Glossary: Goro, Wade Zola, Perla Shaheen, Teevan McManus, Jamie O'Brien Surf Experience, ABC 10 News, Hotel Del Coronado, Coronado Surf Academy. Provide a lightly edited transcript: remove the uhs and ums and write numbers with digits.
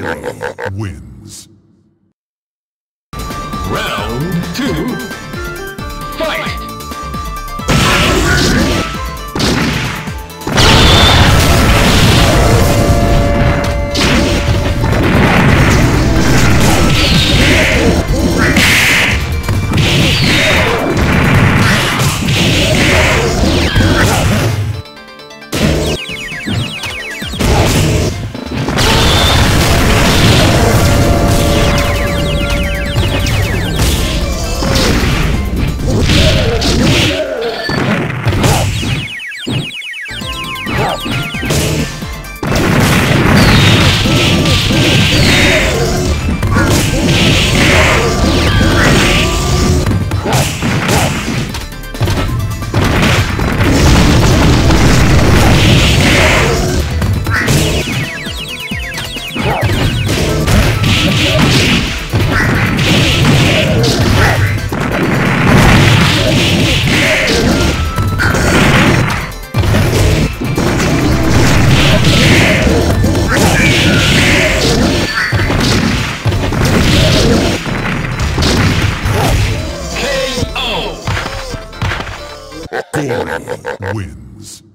Goro wins. Round 2. Fight! Goro wins.